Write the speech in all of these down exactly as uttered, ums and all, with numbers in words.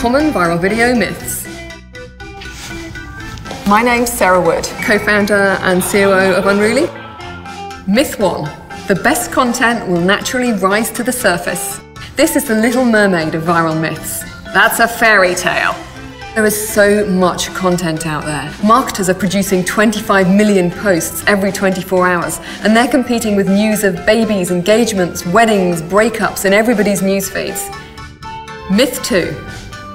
common viral video myths. My name's Sarah Wood, co-founder and C O O of Unruly. Myth one, the best content will naturally rise to the surface. This is the Little Mermaid of viral myths. That's a fairy tale. There is so much content out there. Marketers are producing twenty-five million posts every twenty-four hours, and they're competing with news of babies, engagements, weddings, breakups in everybody's news feeds. Myth two,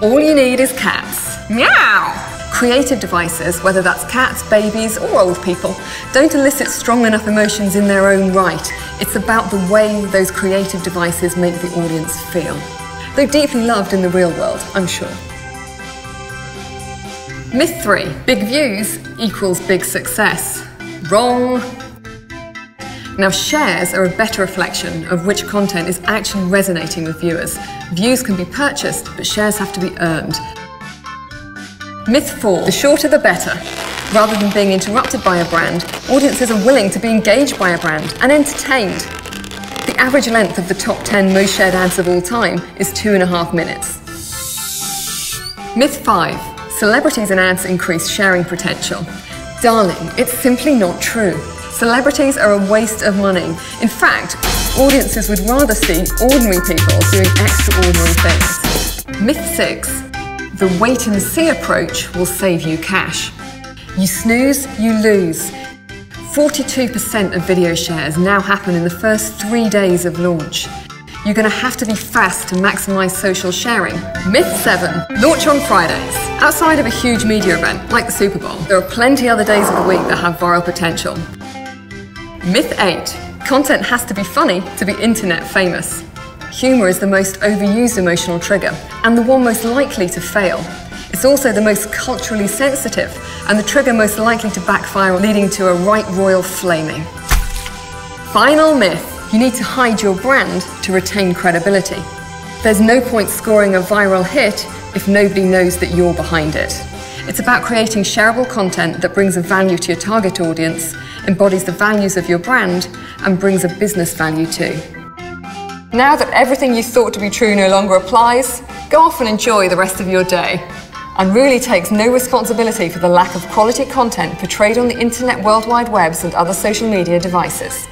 all you need is cats. Meow! Creative devices, whether that's cats, babies, or old people, don't elicit strong enough emotions in their own right. It's about the way those creative devices make the audience feel. They're deeply loved in the real world, I'm sure. Myth three, big views equals big success. Wrong. Now, shares are a better reflection of which content is actually resonating with viewers. Views can be purchased, but shares have to be earned. Myth four, the shorter the better. Rather than being interrupted by a brand, audiences are willing to be engaged by a brand and entertained. The average length of the top ten most shared ads of all time is two and a half minutes. Myth five, celebrities and ads increase sharing potential. Darling, it's simply not true. Celebrities are a waste of money. In fact, audiences would rather see ordinary people doing extraordinary things. Myth six, the wait and see approach will save you cash. You snooze, you lose. forty-two percent of video shares now happen in the first three days of launch. You're gonna have to be fast to maximize social sharing. Myth seven, launch on Fridays. Outside of a huge media event, like the Super Bowl, there are plenty other days of the week that have viral potential. Myth eight, content has to be funny to be internet famous. Humour is the most overused emotional trigger, and the one most likely to fail. It's also the most culturally sensitive, and the trigger most likely to backfire, leading to a right royal flaming. Final myth, you need to hide your brand to retain credibility. There's no point scoring a viral hit if nobody knows that you're behind it. It's about creating shareable content that brings a value to your target audience, embodies the values of your brand, and brings a business value too. Now that everything you thought to be true no longer applies, go off and enjoy the rest of your day. Unruly takes no responsibility for the lack of quality content portrayed on the internet, World Wide Webs and other social media devices.